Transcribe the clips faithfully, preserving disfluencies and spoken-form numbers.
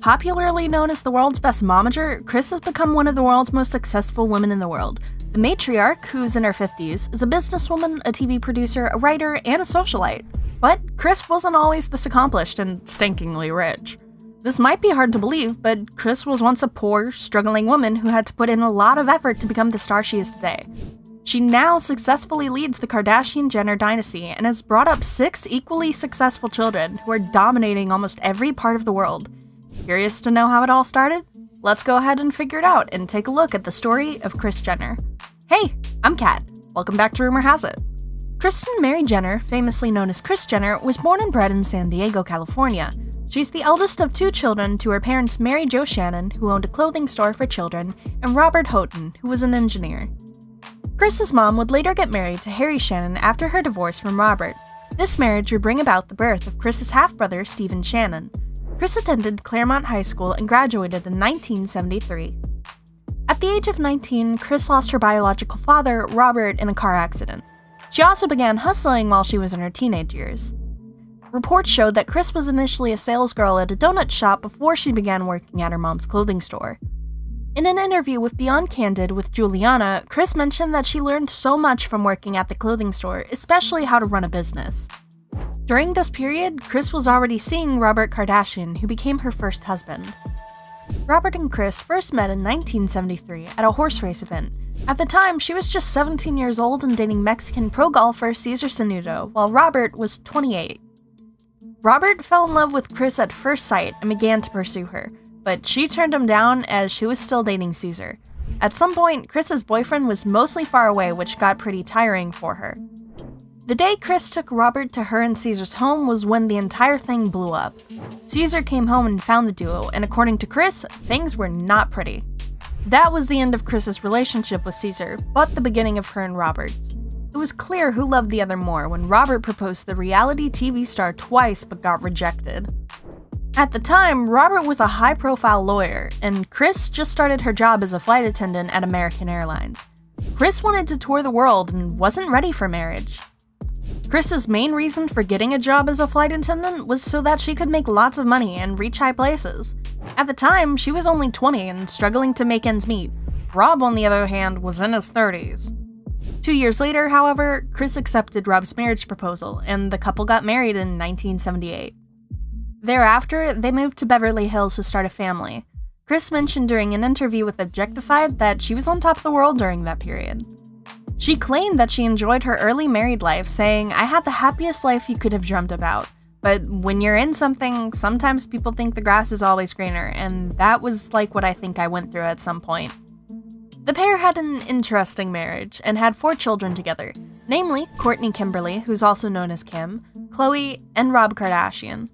Popularly known as the world's best momager, Kris has become one of the world's most successful women in the world. The matriarch, who's in her fifties, is a businesswoman, a T V producer, a writer, and a socialite. But Kris wasn't always this accomplished and stinkingly rich. This might be hard to believe, but Kris was once a poor, struggling woman who had to put in a lot of effort to become the star she is today. She now successfully leads the Kardashian-Jenner dynasty and has brought up six equally successful children who are dominating almost every part of the world. Curious to know how it all started? Let's go ahead and figure it out and take a look at the story of Kris Jenner. Hey, I'm Kat. Welcome back to Rumor Has It. Kristen Mary Jenner, famously known as Kris Jenner, was born and bred in San Diego, California. She's the eldest of two children to her parents Mary Jo Shannon, who owned a clothing store for children, and Robert Houghton, who was an engineer. Kris's mom would later get married to Harry Shannon after her divorce from Robert. This marriage would bring about the birth of Kris's half-brother Stephen Shannon. Kris attended Claremont High School and graduated in nineteen seventy-three. At the age of nineteen, Kris lost her biological father, Robert, in a car accident. She also began hustling while she was in her teenage years. Reports showed that Kris was initially a salesgirl at a donut shop before she began working at her mom's clothing store. In an interview with Beyond Candid with Juliana, Kris mentioned that she learned so much from working at the clothing store, especially how to run a business. During this period, Kris was already seeing Robert Kardashian, who became her first husband. Robert and Kris first met in nineteen seventy-three at a horse race event. At the time, she was just seventeen years old and dating Mexican pro golfer Cesar Sanudo, while Robert was twenty-eight. Robert fell in love with Kris at first sight and began to pursue her, but she turned him down as she was still dating Cesar. At some point, Kris's boyfriend was mostly far away, which got pretty tiring for her. The day Kris took Robert to her and Cesar's home was when the entire thing blew up. Cesar came home and found the duo, and according to Kris, things were not pretty. That was the end of Kris's relationship with Cesar, but the beginning of her and Robert's. It was clear who loved the other more when Robert proposed to the reality T V star twice but got rejected. At the time, Robert was a high-profile lawyer, and Kris just started her job as a flight attendant at American Airlines. Kris wanted to tour the world and wasn't ready for marriage. Kris's main reason for getting a job as a flight attendant was so that she could make lots of money and reach high places. At the time, she was only twenty and struggling to make ends meet. Rob, on the other hand, was in his thirties. Two years later, however, Kris accepted Rob's marriage proposal, and the couple got married in nineteen seventy-eight. Thereafter, they moved to Beverly Hills to start a family. Kris mentioned during an interview with Objectified that she was on top of the world during that period. She claimed that she enjoyed her early married life, saying, "I had the happiest life you could have dreamt about. But when you're in something, sometimes people think the grass is always greener, and that was like what I think I went through at some point." The pair had an interesting marriage and had four children together, namely Kourtney Kimberly, who's also known as Kim, Khloe, and Rob Kardashian.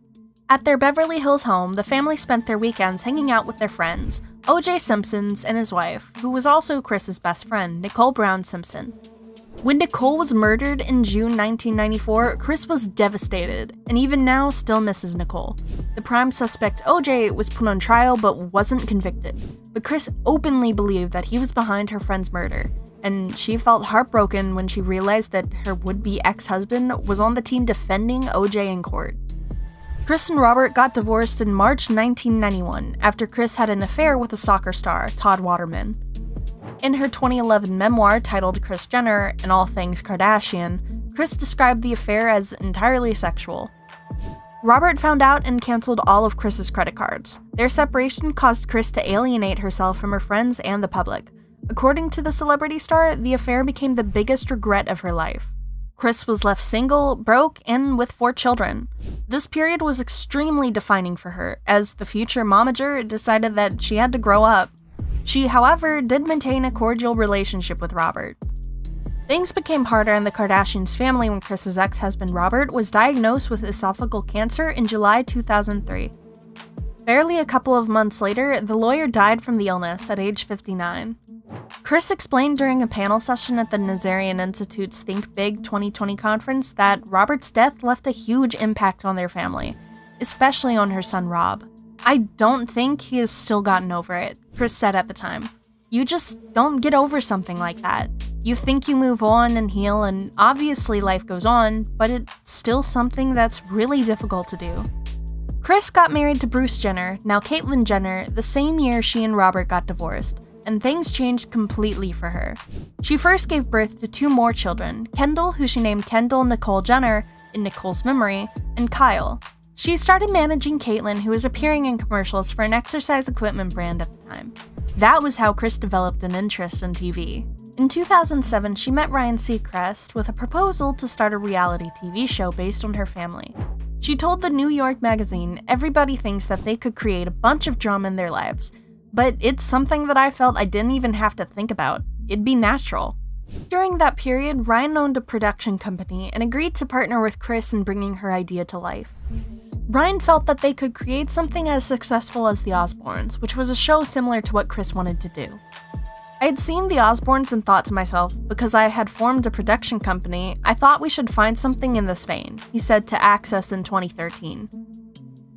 At their Beverly Hills home, the family spent their weekends hanging out with their friends, O J Simpson and his wife, who was also Kris's best friend, Nicole Brown Simpson. When Nicole was murdered in June nineteen ninety-four, Kris was devastated, and even now still misses Nicole. The prime suspect O J was put on trial but wasn't convicted, but Kris openly believed that he was behind her friend's murder, and she felt heartbroken when she realized that her would-be ex-husband was on the team defending O J in court. Kris and Robert got divorced in March nineteen ninety-one after Kris had an affair with a soccer star, Todd Waterman. In her twenty eleven memoir titled Kris Jenner and All Things Kardashian, Kris described the affair as entirely sexual. Robert found out and canceled all of Kris's credit cards. Their separation caused Kris to alienate herself from her friends and the public. According to the celebrity star, the affair became the biggest regret of her life. Kris was left single, broke, and with four children. This period was extremely defining for her, as the future momager decided that she had to grow up. She, however, did maintain a cordial relationship with Robert. Things became harder in the Kardashians' family when Kris's ex-husband Robert was diagnosed with esophageal cancer in July two thousand three. Barely a couple of months later, the lawyer died from the illness at age fifty-nine. Kris explained during a panel session at the Nazarian Institute's Think Big twenty twenty conference that Robert's death left a huge impact on their family, especially on her son Rob. "I don't think he has still gotten over it," Kris said at the time. "You just don't get over something like that. You think you move on and heal, and obviously life goes on, but it's still something that's really difficult to do." Kris got married to Bruce Jenner, now Caitlyn Jenner, the same year she and Robert got divorced, and things changed completely for her. She first gave birth to two more children, Kendall, who she named Kendall Nicole Jenner, in Nicole's memory, and Kyle. She started managing Caitlyn, who was appearing in commercials for an exercise equipment brand at the time. That was how Kris developed an interest in T V. In two thousand seven, she met Ryan Seacrest with a proposal to start a reality T V show based on her family. She told the New York Magazine, "Everybody thinks that they could create a bunch of drama in their lives, but it's something that I felt I didn't even have to think about. It'd be natural." During that period, Ryan owned a production company and agreed to partner with Kris in bringing her idea to life. Ryan felt that they could create something as successful as The Osbournes, which was a show similar to what Kris wanted to do. I had seen The Osbournes and thought to myself, because I had formed a production company, I thought we should find something in this vein, he said to Access in twenty thirteen.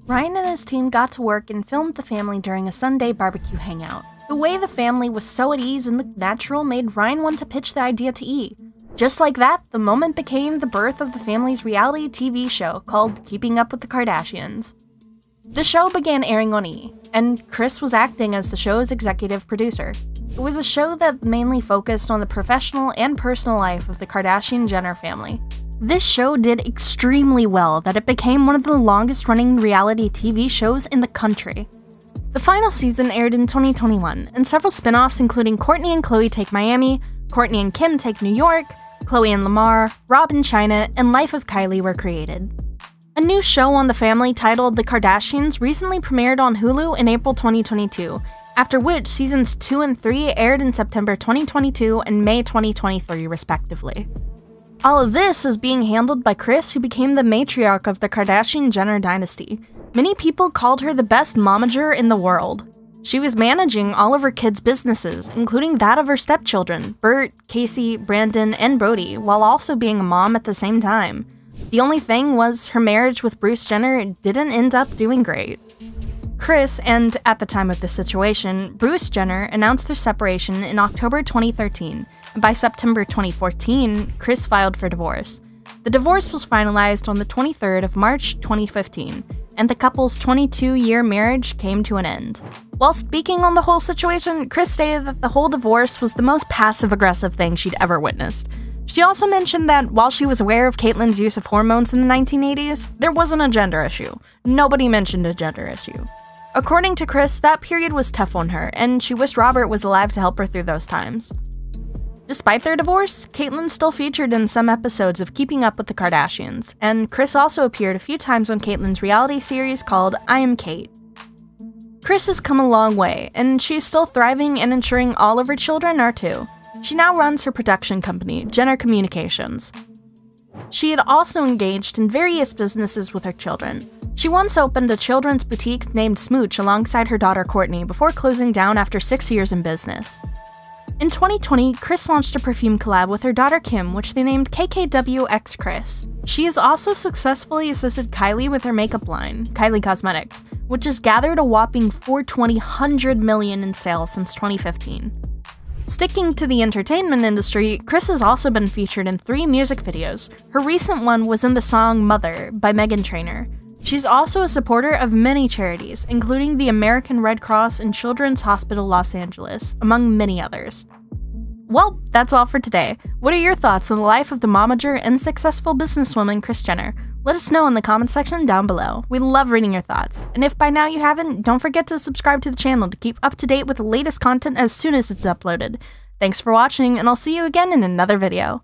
Ryan and his team got to work and filmed the family during a Sunday barbecue hangout. The way the family was so at ease and looked natural made Ryan want to pitch the idea to E! Just like that, the moment became the birth of the family's reality T V show called Keeping Up with the Kardashians. The show began airing on E! and Kris was acting as the show's executive producer. It was a show that mainly focused on the professional and personal life of the Kardashian-Jenner family. This show did extremely well that it became one of the longest-running reality T V shows in the country. The final season aired in twenty twenty-one, and several spin-offs including Kourtney and Khloe Take Miami, Kourtney and Kim Take New York, Khloe and Lamar, Rob and China, and Life of Kylie were created. A new show on the family titled The Kardashians recently premiered on Hulu in April twenty twenty-two, after which seasons two and three aired in September twenty twenty-two and May twenty twenty-three, respectively. All of this is being handled by Kris, who became the matriarch of the Kardashian-Jenner dynasty. Many people called her the best momager in the world. She was managing all of her kids' businesses, including that of her stepchildren, Bert, Casey, Brandon, and Brody, while also being a mom at the same time. The only thing was her marriage with Bruce Jenner didn't end up doing great. Kris and, at the time of this situation, Bruce Jenner announced their separation in October twenty thirteen, and by September twenty fourteen, Kris filed for divorce. The divorce was finalized on the twenty-third of March twenty fifteen, and the couple's twenty-two-year marriage came to an end. While speaking on the whole situation, Kris stated that the whole divorce was the most passive-aggressive thing she'd ever witnessed. She also mentioned that while she was aware of Caitlyn's use of hormones in the nineteen eighties, there wasn't a gender issue. Nobody mentioned a gender issue. According to Kris, that period was tough on her, and she wished Robert was alive to help her through those times. Despite their divorce, Caitlyn still featured in some episodes of Keeping Up with the Kardashians, and Kris also appeared a few times on Caitlyn's reality series called I Am Kate. Kris has come a long way, and she's still thriving and ensuring all of her children are too. She now runs her production company, Jenner Communications. She had also engaged in various businesses with her children. She once opened a children's boutique named Smooch alongside her daughter Kourtney before closing down after six years in business. In twenty twenty, Kris launched a perfume collab with her daughter Kim, which they named K K W X Kris. She has also successfully assisted Kylie with her makeup line, Kylie Cosmetics, which has gathered a whopping four hundred twenty million dollars in sales since twenty fifteen. Sticking to the entertainment industry, Kris has also been featured in three music videos. Her recent one was in the song Mother by Meghan Trainor. She's also a supporter of many charities, including the American Red Cross and Children's Hospital Los Angeles, among many others. Well, that's all for today. What are your thoughts on the life of the momager and successful businesswoman Kris Jenner? Let us know in the comment section down below. We love reading your thoughts. And if by now you haven't, don't forget to subscribe to the channel to keep up to date with the latest content as soon as it's uploaded. Thanks for watching, and I'll see you again in another video.